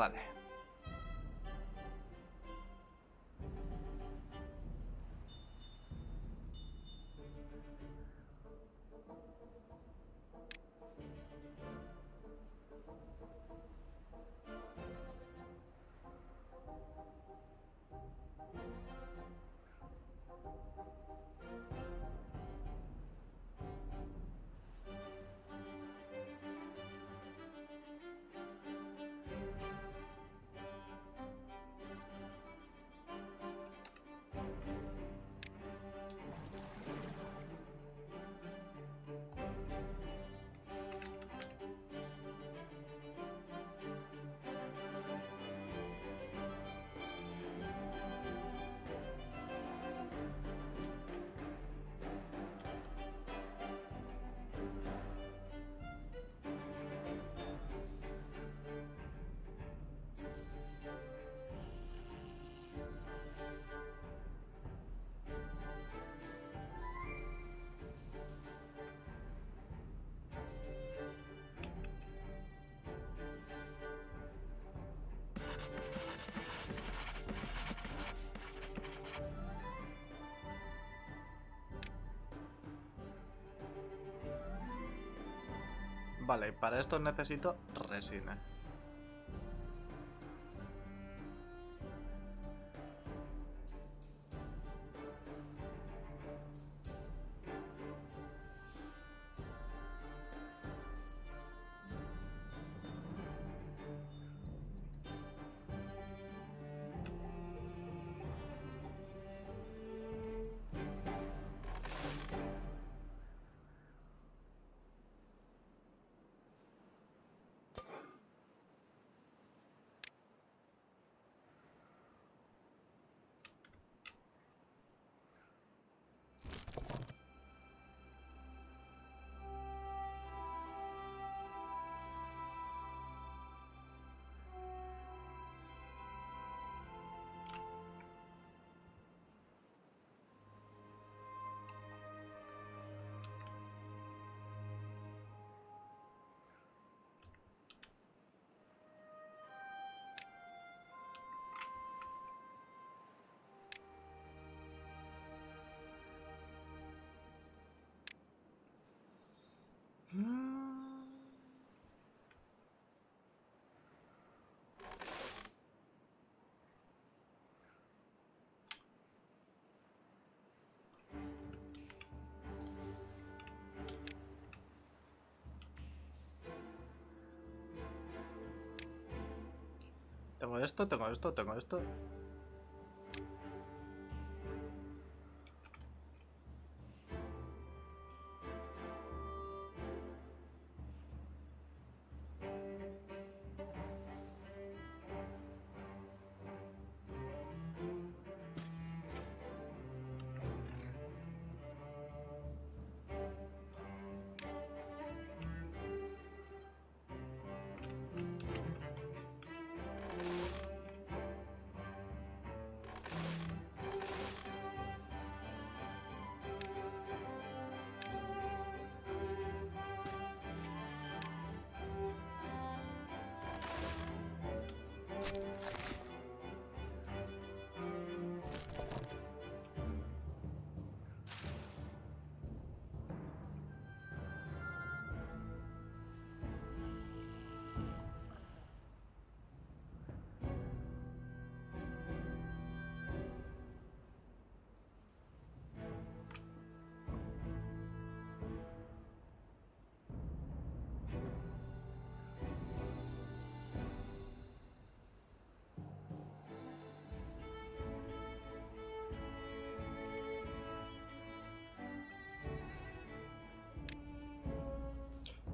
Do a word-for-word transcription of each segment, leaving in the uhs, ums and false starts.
Vale. Vale, para esto necesito resina. Tengo esto, tengo esto, tengo esto.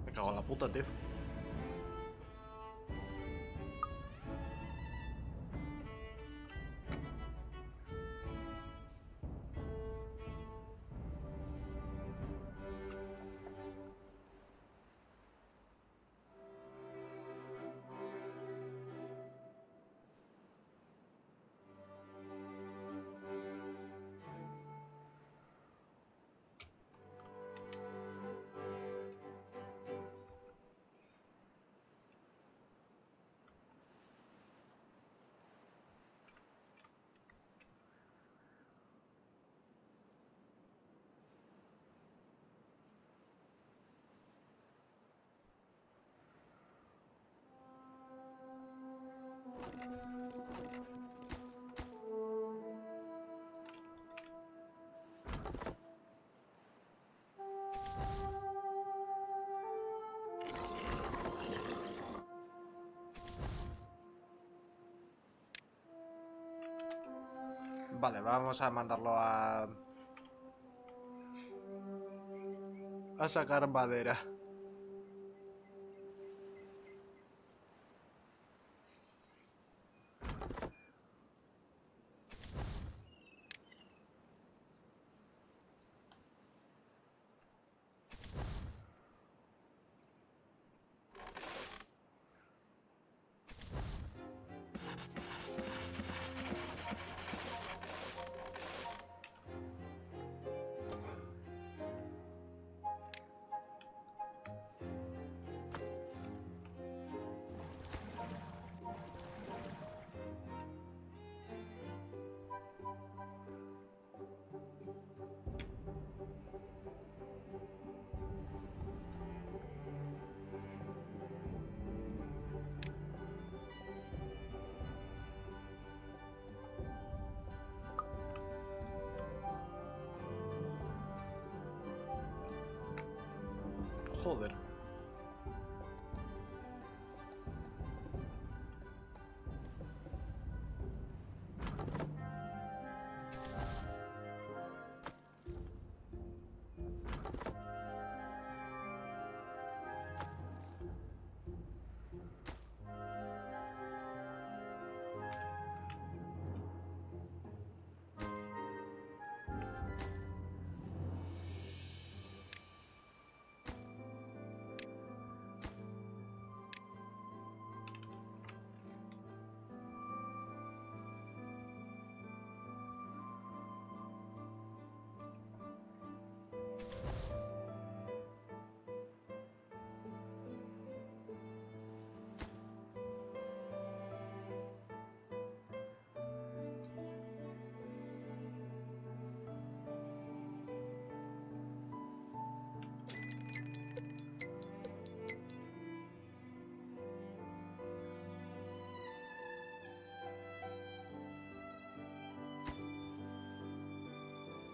Me cago en la puta, tío. Vale, vamos a mandarlo a... a sacar madera. Joder.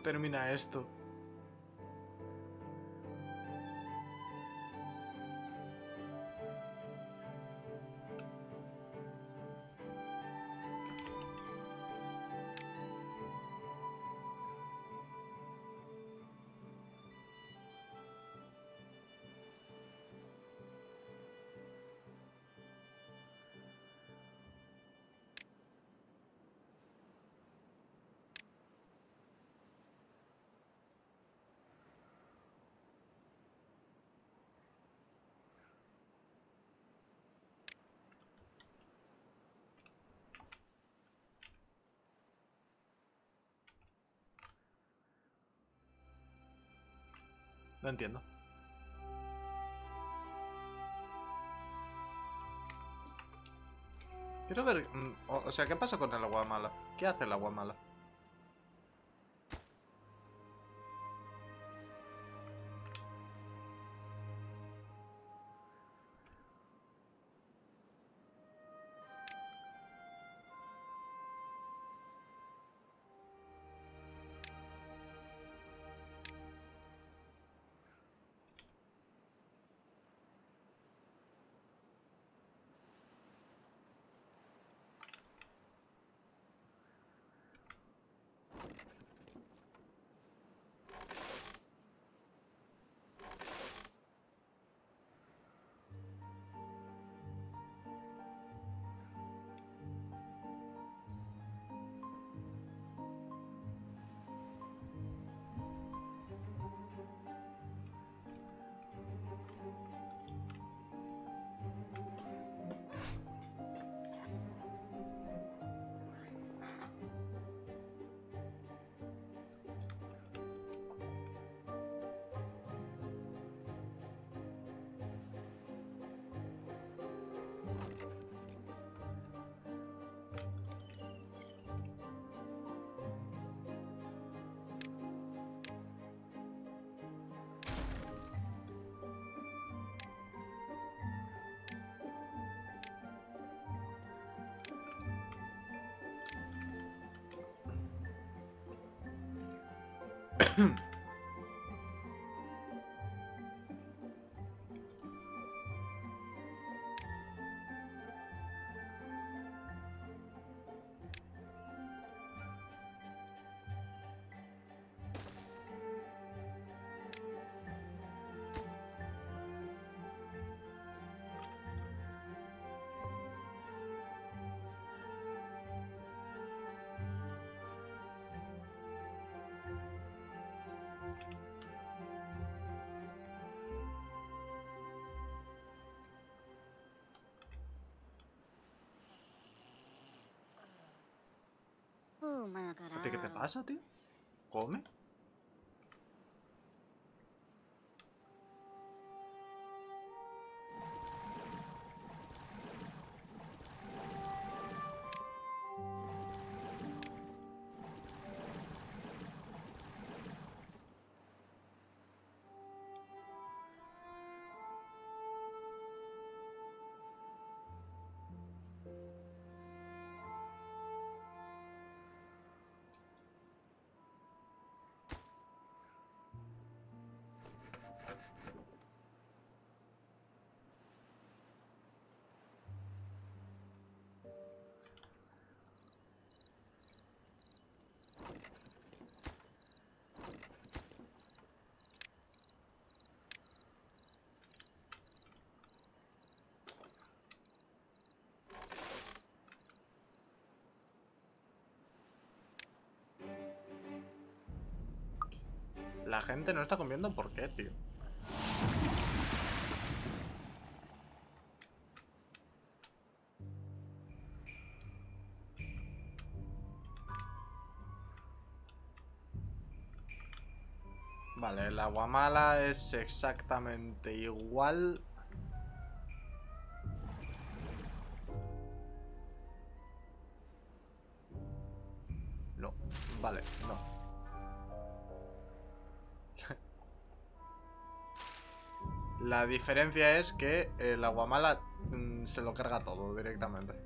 Termina esto. No entiendo. Quiero ver... O sea, ¿qué pasa con el agua mala? ¿Qué hace el agua mala? ¿A ti qué te pasa, tío? ¿Come? La gente no está comiendo, ¿por qué, tío? Vale, la guamala es exactamente igual. No, vale, no. La diferencia es que el aguamala mmm, se lo carga todo directamente.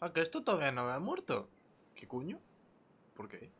Ah, que esto todavía no me ha muerto. ¿Qué coño? ¿Por qué?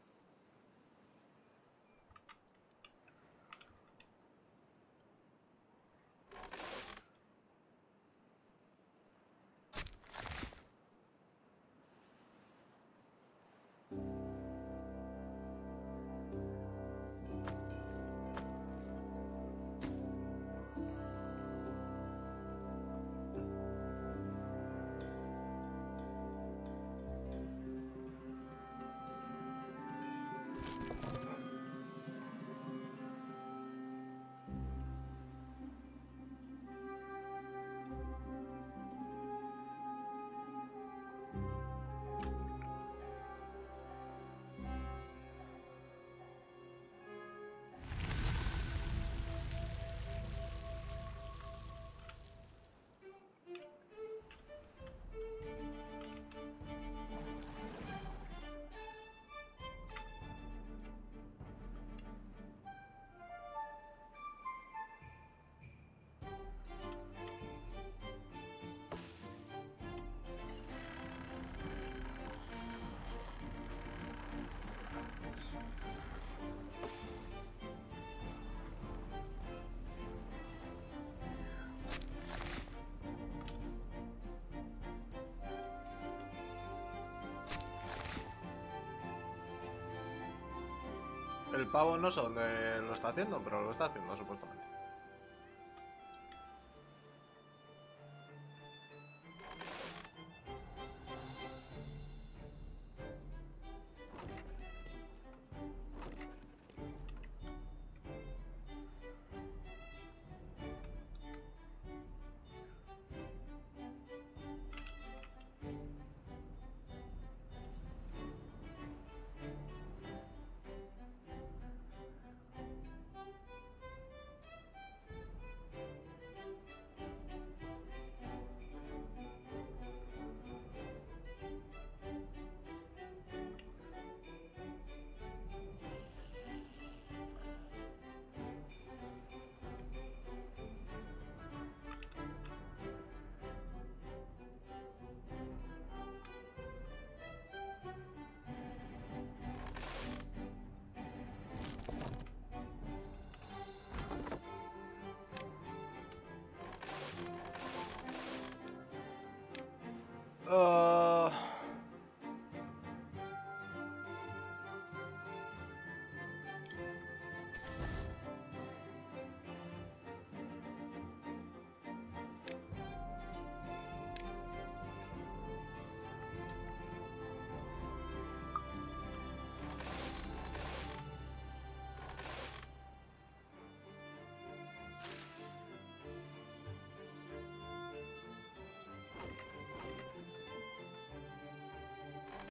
El pavo no sé dónde lo está haciendo, pero lo está haciendo supuestamente.